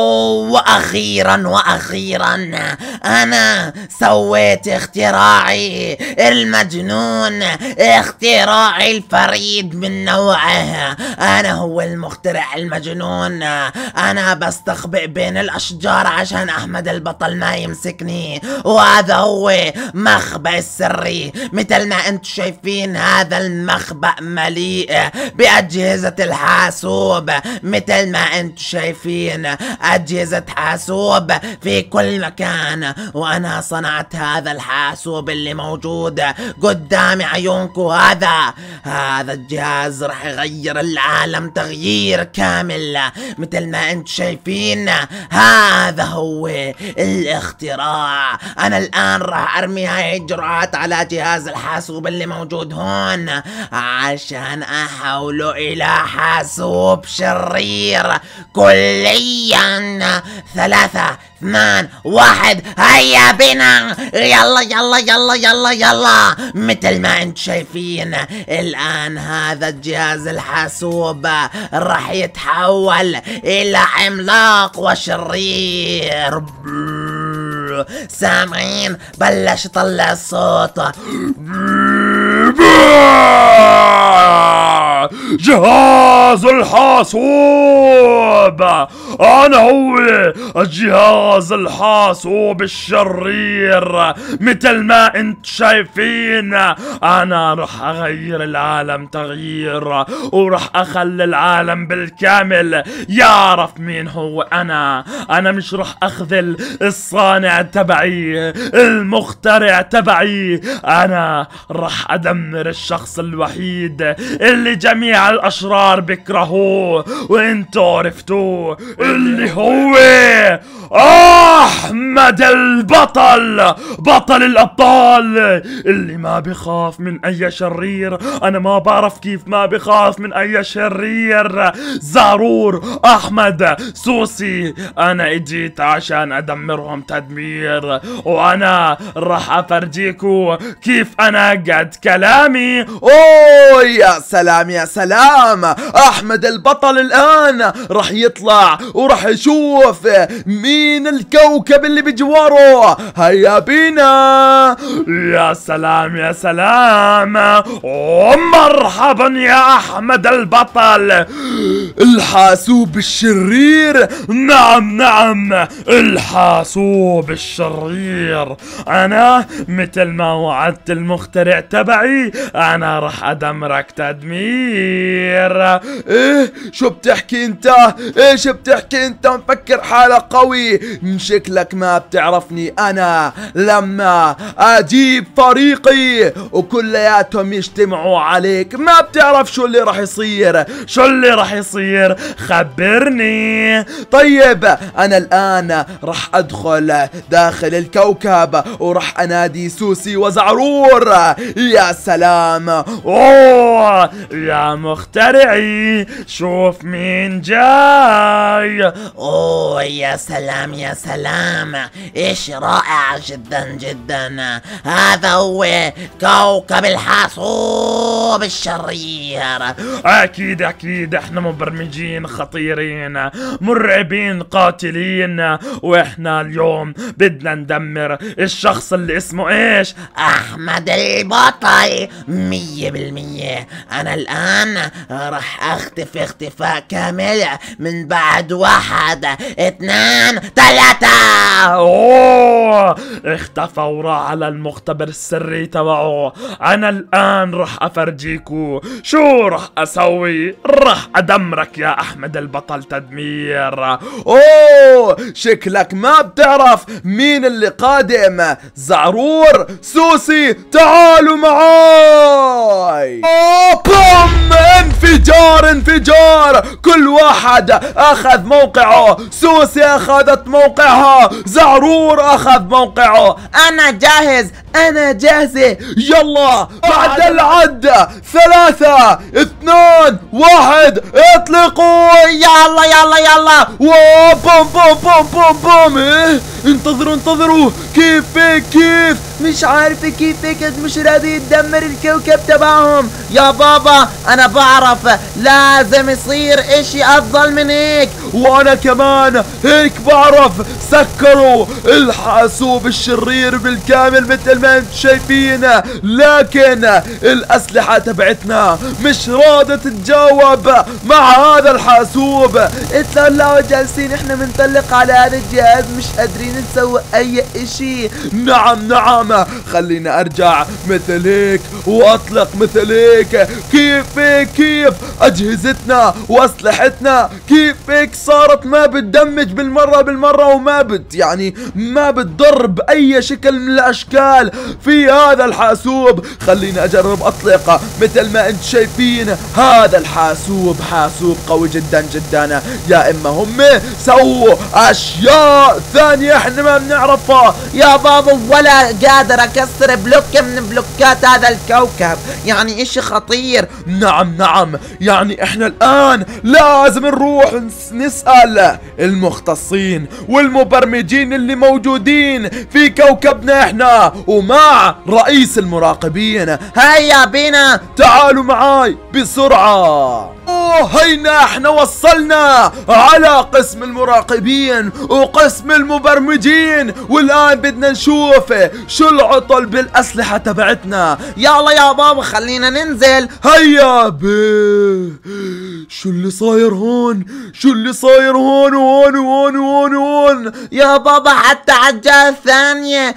واخيرا انا سويت اختراعي المجنون، اختراعي الفريد من نوعه. انا هو المخترع المجنون، انا بستخبئ بين الاشجار عشان احمد البطل ما يمسكني، وهذا هو مخبأ السري. مثل ما انتم شايفين هذا المخبأ مليء باجهزة الحاسوب، مثل ما انتم شايفين أجهزة حاسوب في كل مكان، وأنا صنعت هذا الحاسوب اللي موجود قدام عيونكم. هذا الجهاز رح يغير العالم تغيير كامل. مثل ما انتم شايفين هذا هو الاختراع. أنا الآن رح أرمي هاي الجرعات على جهاز الحاسوب اللي موجود هون عشان أحوله إلى حاسوب شرير كليا. 3، 2، 1، هيا بنا، يلا يلا يلا يلا يلا. مثل ما انتم شايفين الآن هذا الجهاز الحاسوب راح يتحول إلى عملاق وشرير. سامعين؟ بلش يطلع الصوت. جهاز الحاسوب، أنا هو الجهاز الحاسوب الشرير. مثل ما انت شايفين أنا رح أغير العالم تغيير، ورح أخلي العالم بالكامل يعرف مين هو أنا. أنا مش رح أخذل الصانع تبعي، المخترع تبعي. أنا رح أدمر الشخص الوحيد اللي جميع الأشرار بكرهوه وانتو عرفتوه، اللي هو أحمد البطل، بطل الأبطال، اللي ما بخاف من أي شرير. أنا ما بعرف كيف ما بخاف من أي شرير. زارور، أحمد، سوسي، أنا اجيت عشان أدمرهم تدمير، وأنا راح أفرجيكو كيف أنا قد كلامي. أوه يا سلام يا سلام، أحمد البطل الآن راح يطلع وراح يشوف مين الكوكب اللي بجواره. هيا بينا، يا سلام يا سلام، ومرحبا يا أحمد البطل، الحاسوب الشرير. نعم، الحاسوب الشرير. أنا مثل ما وعدت المخترع تبعي أنا راح أدمرك تدمير. إيه شو بتحكي أنت؟ إيش بتحكي أنت؟ مفكر حالك قوي؟ من شكلك ما بتعرفني. أنا لما أجيب فريقي وكلياتهم يجتمعوا عليك ما بتعرف شو اللي راح يصير. شو اللي راح يصير؟ خبرني. طيب، أنا الآن راح أدخل داخل الكوكب وراح أنادي سوسي وزعرور. يا سلام، أوه يا مخترعي، شوف مين جاي. أوه يا سلام يا سلام، إيش رائع جدا. هذا هو كوكب الحاسوب الشرير. أكيد إحنا مبرمجين خطيرين، مرعبين، قاتلين، وإحنا اليوم بدنا ندمر الشخص اللي اسمه إيش؟ أحمد البطل 100%. أنا الآن راح أختفي اختفاء كامل من بعد 1، 2، 3. أوه، اختفى وراء على المختبر السري تبعه. أنا الآن راح أفرجيكو شو راح أسوي. راح أدمرك يا أحمد البطل تدمير. أوه، شكلك ما بتعرف مين اللي قادم. زعرور، سوسي، تعالوا معاي. بوم، انفجار، كل واحد أخذ موقعه. سوسي أخذت موقعها، زعرور أخذ موقعه. أنا جاهز، أنا جاهزة، يلا بعد العد. 3، 2 2 1 اطلقوا. يلا يلا يلا بوم بوم بوم بوم بوم. ايه انتظروا انتظروا. كيف مش عارف كيف مش راضي يدمر الكوكب تبعهم. يا بابا انا بعرف لازم يصير اشي افضل من هيك. وانا كمان هيك بعرف. سكروا الحاسوب الشرير بالكامل مثل ما انتم شايفين، لكن الاسلحة تبعتنا مش راضي تتجاوب مع هذا الحاسوب. اتطلعوا جالسين احنا بنطلق على هذا الجهاز مش قادرين نسوي اي اشي. نعم خلينا ارجع مثل هيك واطلق مثل هيك. كيف اجهزتنا واسلحتنا كيف هيك صارت ما بتدمج بالمرة وما بت يعني ما بتضر باي شكل من الاشكال في هذا الحاسوب. خلينا اجرب اطلقه مثل ما انت شايفين. هذا الحاسوب حاسوب قوي جدا. يا اما هم سووا اشياء ثانية احنا ما بنعرفها. يا بابا ولا قادر اكسر بلوك من بلوكات هذا الكوكب، يعني اشي خطير. نعم يعني احنا الان لازم نروح نسأل المختصين والمبرمجين اللي موجودين في كوكبنا احنا ومع رئيس المراقبين. هيا بينا تعالوا معاي بسرعة. هينا احنا وصلنا على قسم المراقبين وقسم المبرمجين، والان بدنا نشوف شو العطل بالاسلحة تبعتنا. يلا يا بابا خلينا ننزل. هيا شو اللي صاير هون؟ وهون يا بابا حتى عالجهة الثانية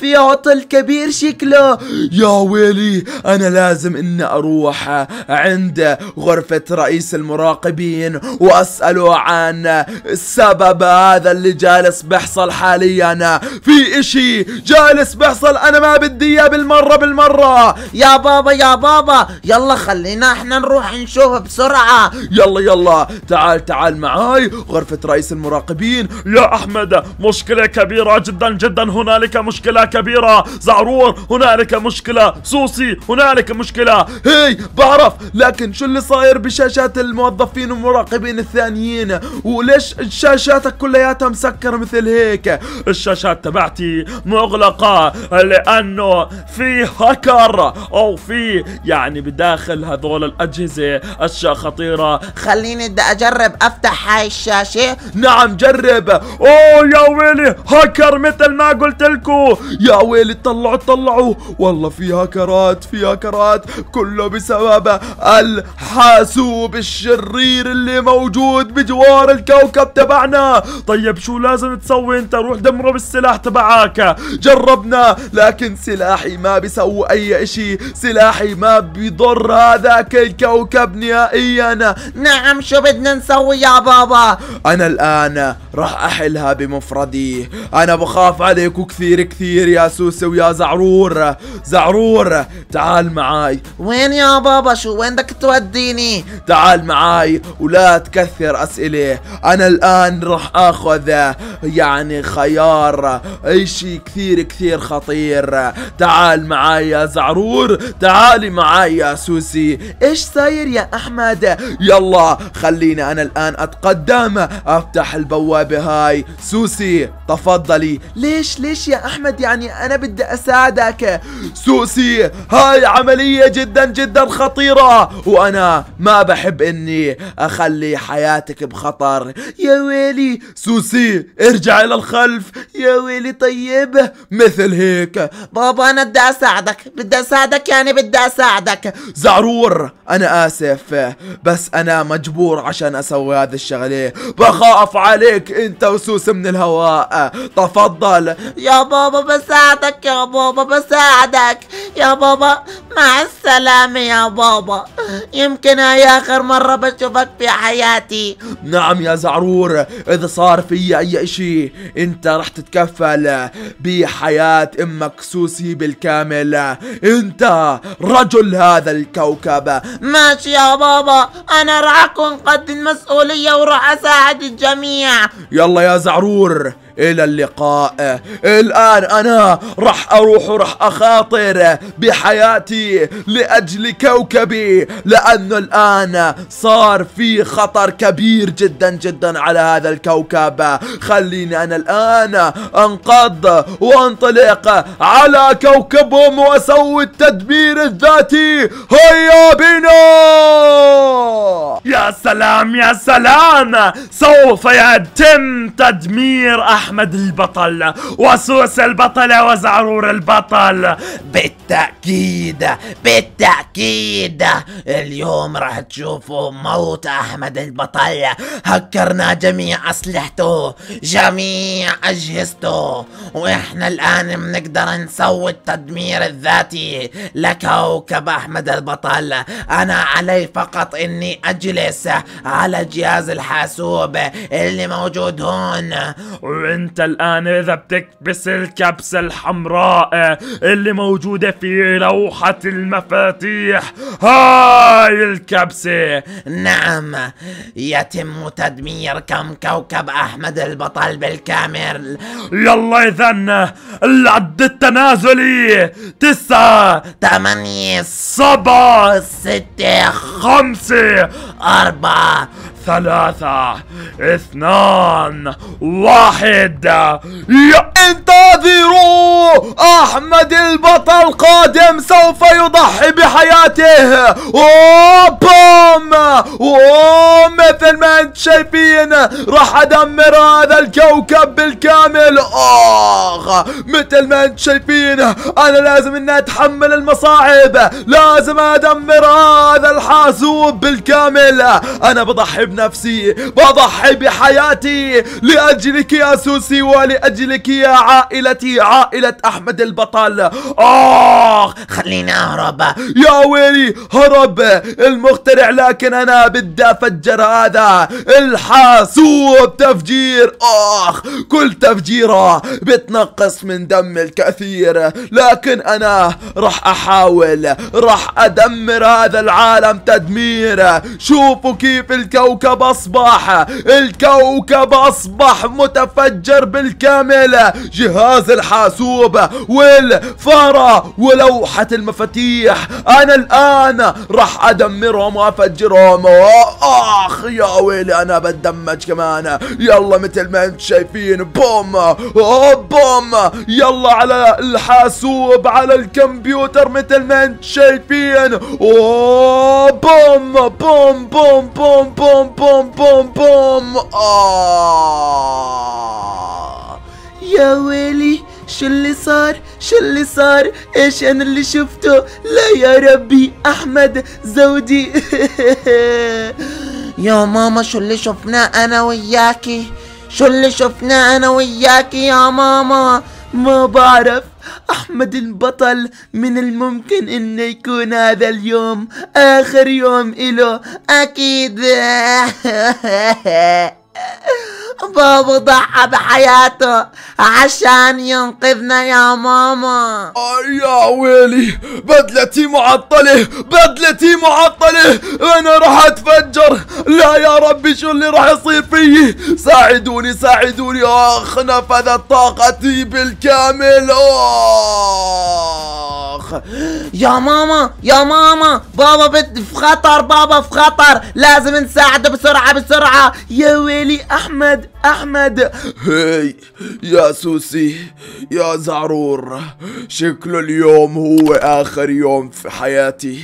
في عطل كبير شكله. يا ويلي انا لازم اني اروح عند غرفة رئيس المراقبين واسأله عن السبب هذا اللي جالس بيحصل حاليا. في اشي جالس بيحصل انا ما بدي اياه بالمرة. يا بابا يلا خلينا احنا نروح نشوف بسرعة. يلا تعال معاي غرفة رئيس المراقبين. يا احمد مشكلة كبيرة جدا. هنالك مشكلة كبيرة. زعرور هنالك مشكلة. سوسي هنالك مشكلة. هي بعرف لكن شو اللي صاير بشاشات الموظفين والمراقبين الثانيين؟ وليش شاشاتك كلياتها مسكرة مثل هيك؟ الشاشات تبعتي مغلقة لأنه في هاكر أو في يعني بداخل هذول الأجهزة أشياء خطيرة. خليني بدي أجرب أفتح هاي الشاشة. نعم جرب. أوه يا ويلي هاكر مثل ما قلت لكم. يا ويلي طلعوا والله في هاكرات كله بسبب الحاسوب الشرير اللي موجود بجوار الكوكب تبعنا. طيب شو لازم تسوي انت؟ روح دمره بالسلاح تبعك. جربنا لكن سلاحي ما بيسوي اي اشي. سلاحي ما بيضر هذاك الكوكب نهائيا. نعم شو بدنا نسوي يا بابا؟ انا الان راح احلها بمفردي. انا بخاف عليكم كثير يا سوسي ويا زعرور تعال معاي. وين يا بابا؟ شو وين بدك توديني؟ تعال معاي ولا تكثر اسئله. انا الان راح اخذ يعني خيار اشي كثير خطير. تعال معاي يا زعرور، تعالي معاي يا سوسي. ايش صاير يا احمد؟ يلا خلينا انا الان اتقدم افتح البوابه هاي. سوسي تفضلي. ليش يا احمد؟ يعني انا بدي اساعدك. سوسي هاي عمليه جدا خطيره وانا ما بحب اني اخلي حياتك بخطر. يا ويلي سوسي ارجعي للخلف. يا ويلي طيب مثل هيك. بابا انا بدي اساعدك يعني بدي اساعدك. زعرور انا اسف بس انا مجبور عشان اسوي هذا الشغله. بخاف عليك انت وسوسي من الهواء. تفضل. يا بابا بساعدك يا بابا. مع السلامة يا بابا، يمكن هاي آخر مرة بشوفك في حياتي. نعم يا زعرور، إذا صار في أي إشي أنت رح تتكفل بحياة أمك سوسي بالكامل. أنت رجل هذا الكوكب. ماشي يا بابا، أنا رح أكون قد المسؤولية ورح أساعد الجميع. يلا يا زعرور إلى اللقاء. الآن أنا راح أروح وراح أخاطر بحياتي لأجل كوكبي، لأنه الآن صار في خطر كبير جدا جدا على هذا الكوكب. خليني أنا الآن أنقض وأنطلق على كوكبهم وأسوي التدمير الذاتي. هيا بنا! يا سلام يا سلام، سوف يتم تدمير أحمد البطل وسوس البطلة وزعرور البطل. بالتأكيد بالتأكيد اليوم راح تشوفوا موت أحمد البطل. هكرنا جميع أسلحته، جميع أجهزته، وإحنا الآن بنقدر نسوي التدمير الذاتي لكوكب أحمد البطل. أنا علي فقط إني أجلس على جهاز الحاسوب اللي موجود هون. وانت الآن إذا بتكبس الكبسة الحمراء اللي موجودة في لوحة المفاتيح، هاي الكبسة، نعم، يتم تدمير كم كوكب أحمد البطل بالكامل. يلا إذن العد التنازلي 9 8 7 6 5 4 3 2 1 انتظروا، أحمد البطل قادم، سوف يضحي بحياته. وبام ومثل ما انتم شايفين راح ادمر هذا الكوكب بالكامل. مثل ما انتم شايفين انا لازم اني اتحمل المصاعب، لازم ادمر هذا الحاسوب بالكامل. انا بضحي بنفسي، بضحي بحياتي لأجلك يا سوسي ولأجلك يا عائلتي، عائلة أحمد البطل. خليني أهرب. يا ويلي، هرب المخترع، لكن أنا بدي أفجر هذا الحاسوب تفجير. كل تفجيرة بتنقص من دم الكثير، لكن أنا راح أحاول، راح أدمر هذا العالم تدمير. شوفوا كيف الكوكب أصبح، الكوكب أصبح متفجر بالكامل. جهاز الحاسوب والفارة ولوحة المفاتيح أنا الآن راح أدمرهم وأفجرهم. آخ يا ويلي، أنا بتدمج كمان. يلا مثل ما أنتم شايفين، بوم بوم، يلا على الحاسوب، على الكمبيوتر مثل ما أنتم شايفين. بوم بوم بوم بوم بوم بوم بوم بوم. يا ويلي، شو اللي صار؟ شو اللي صار؟ ايش انا اللي شفته؟ لا يا ربي، احمد زوجي. يا ماما، شو اللي شفناه انا وياكي؟ شو اللي شفناه انا وياكي يا ماما؟ ما بعرف. أحمد البطل من الممكن إنه يكون هذا اليوم آخر يوم إله، أكيد. بابا ضحى بحياته عشان ينقذنا يا ماما. يا ويلي، بدلتي معطلة، بدلتي معطلة، أنا راح أتفجر. لا يا ربي، شو اللي راح يصير فيي؟ ساعدوني ساعدوني. آخ، نفذت طاقتي بالكامل. آخ يا ماما يا ماما، بابا في خطر، بابا في خطر، لازم نساعده بسرعة بسرعة. يا ويلي، أحمد أحمد. هي يا سوسي يا زعرور، شكله اليوم هو آخر يوم في حياتي.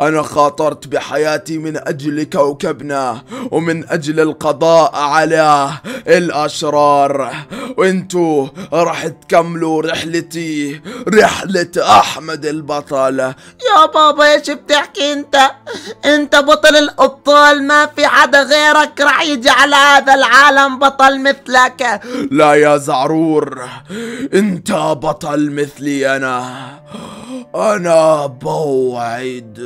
أنا خاطرت بحياتي من أجل كوكبنا ومن أجل القضاء على الأشرار، وانتو راح تكملوا رحلتي، رحلة أحمد البطل. يا بابا، ايش بتحكي انت؟ انت بطل الأبطال، ما في حدا غيرك راح يجي على هذا العالم بطل مثلك. لا يا زعرور، انت بطل مثلي. انا بوعد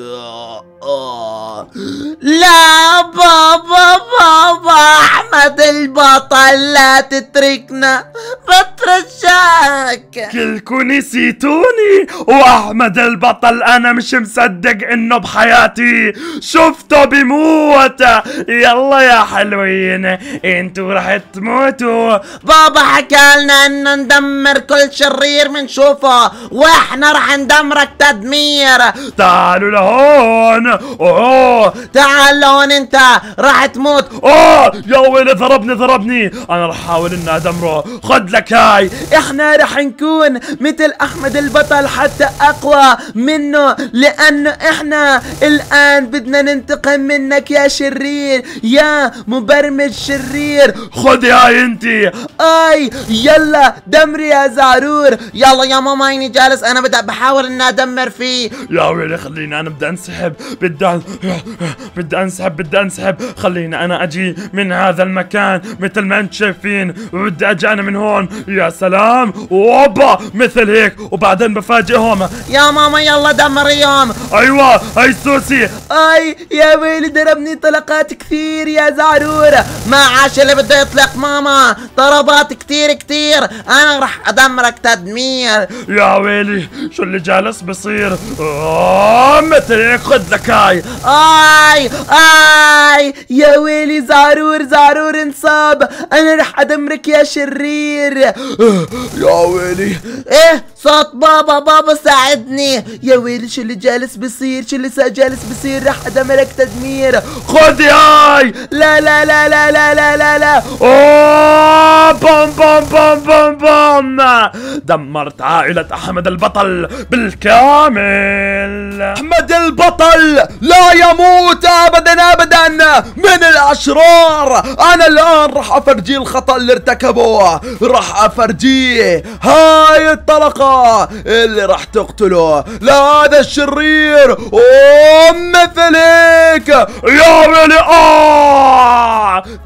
لا بابا أحمد البطل لا تتركنا، بترجاك. كلكو نسيتوني، وأحمد البطل أنا مش مصدق إنه بحياتي شفته بموت. يلا يا حلوين انتو رح تموتوا. بابا حكالنا إنه ندمر كل شرير منشوفه، وإحنا رح ندمرك تدمير. تعالوا لهون. تعال لهون، انت راح تموت. يا ويلي ضربني، انا رح احاول اني ادمره. خد لك هاي. احنا رح نكون مثل احمد البطل حتى اقوى منه، لانه احنا الان بدنا ننتقم منك يا شرير، يا مبرمج شرير. خد هاي انت. اي يلا دمري يا زعرور. يلا يا ماما هيني جالس، انا بدي بحاول اني ادمر فيه. يا ويلي خليني انا بدي انسحب، بدي انسحب. خليني انا اجي من هذا المكان مثل ما انتم شايفين، بدي اجي انا من هون. يا سلام، وابا مثل هيك، وبعدين بفاجئهم. يا ماما يلا دمريهم. ايوه هي السوسي. اي يا ويلي ضربني طلقات كثير يا زعرور. ما عاش اللي بده يطلق ماما، ضربات كثير. انا رح ادمرك تدمير. يا ويلي شو اللي جالس بصير؟ مثل هيك. خد لك هاي. اي يا ويلي زعرور انصاب. انا رح ادمرك يا شرير. يا ويلي. ايه صوت بابا ساعدني. يا ويلي شو اللي جالس بصير؟ رح ادمرك تدمير. خذ هاي. لا لا لا لا لا لا لا لا. بام بام بام بام بام. دمرت عائلة احمد البطل بالكامل. احمد البطل لا يموت ابدا من الاشرار. انا الان راح افرجيه الخطأ اللي ارتكبه، راح افرجيه هاي الطلقة اللي راح تقتله لهذا الشرير. مثل هيك. يا ويلي.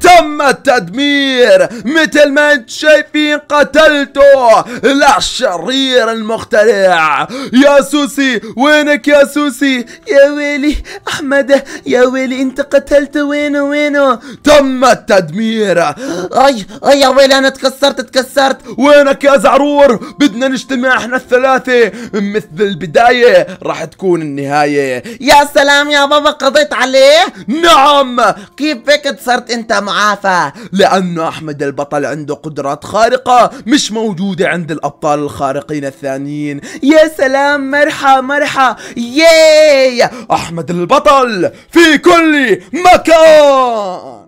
تم التدمير مثل ما انتم شايفين. قتلته للشرير المخترع. يا سوسي وينك يا سوسي؟ يا ويلي احمد، يا ويلي انت قتلته. وينه؟ تم التدمير. اي يا ويلي انا تكسرت. وينك يا زعرور؟ بدنا نجتمع احنا الثلاثة، مثل البداية راح تكون النهاية. يا سلام يا بابا، قضيت عليه. نعم. كيف هيك صرت انت معافى؟ لانه احمد البطل عنده قدرات خارقة مش موجودة عند الابطال الخارقين الثانيين. يا سلام. مرحى. ياي. احمد البطل في كل مكان.